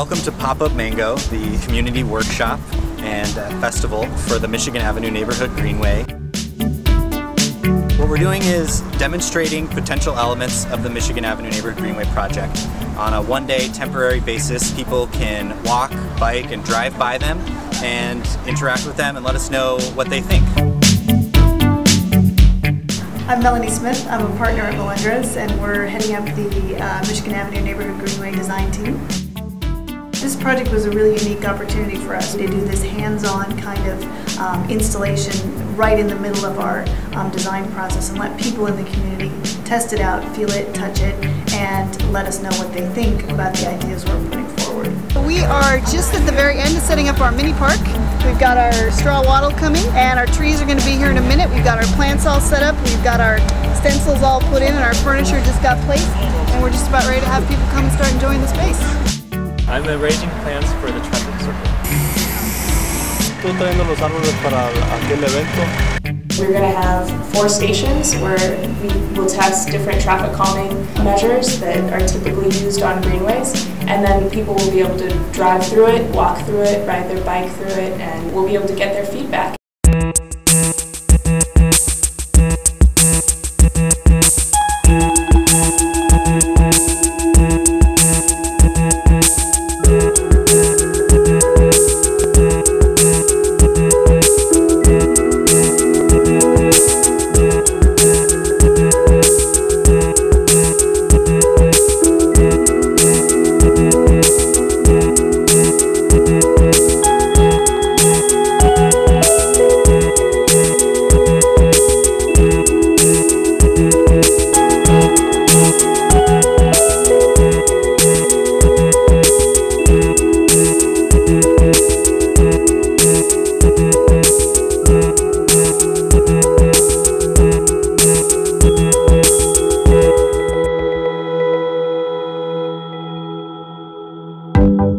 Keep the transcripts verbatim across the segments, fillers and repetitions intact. welcome to Pop Up Mango, the community workshop and uh, festival for the Michigan Avenue Neighborhood Greenway. What we're doing is demonstrating potential elements of the Michigan Avenue Neighborhood Greenway project. On a one-day temporary basis, people can walk, bike, and drive by them and interact with them and let us know what they think. I'm Melanie Smith. I'm a partner at Melendrez, and we're heading up the uh, Michigan Avenue Neighborhood Greenway design team. This project was a really unique opportunity for us to do this hands-on kind of um, installation right in the middle of our um, design process and let people in the community test it out, feel it, touch it, and let us know what they think about the ideas we're putting forward. We are just at the very end of setting up our mini park. We've got our straw wattle coming, and our trees are going to be here in a minute. We've got our plants all set up, we've got our stencils all put in, and our furniture just got placed, and we're just about ready to have people come and start enjoying the space. I'm arranging plans for the traffic circle. We're going to have four stations where we will test different traffic calming measures that are typically used on greenways, and then people will be able to drive through it, walk through it, ride their bike through it, and we'll be able to get their feedback.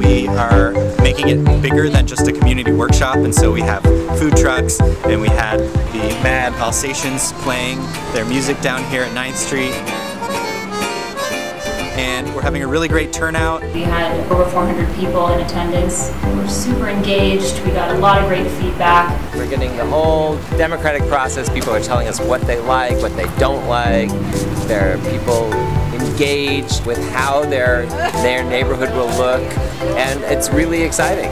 We are making it bigger than just a community workshop, and so we have food trucks, and we had the Mad Pulsations playing their music down here at ninth street. And we're having a really great turnout. We had over four hundred people in attendance. We were super engaged. We got a lot of great feedback. We're getting the whole democratic process. People are telling us what they like, what they don't like. There are people engaged with how their, their neighborhood will look, and it's really exciting.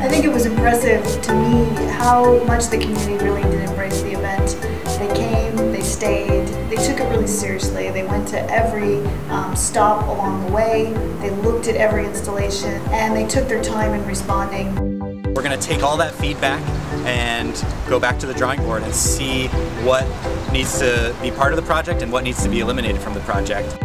I think it was impressive to me how much the community really did embrace the event. They came, they stayed, they took it really seriously. They went to every um, stop along the way, they looked at every installation, and they took their time in responding. We're going to take all that feedback and go back to the drawing board and see what needs to be part of the project and what needs to be eliminated from the project.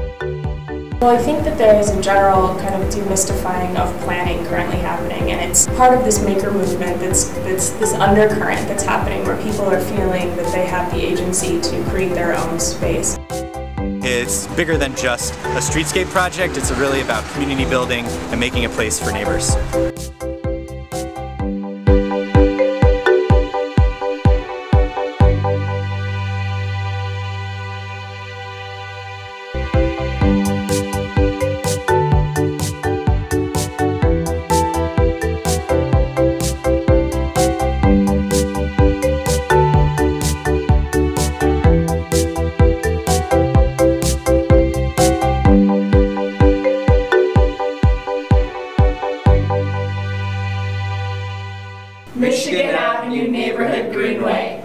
Well, I think that there is a general kind of demystifying of planning currently happening, and it's part of this maker movement that's, that's this undercurrent that's happening where people are feeling that they have the agency to create their own space. It's bigger than just a streetscape project. It's really about community building and making a place for neighbors. Michigan Avenue Neighborhood Greenway.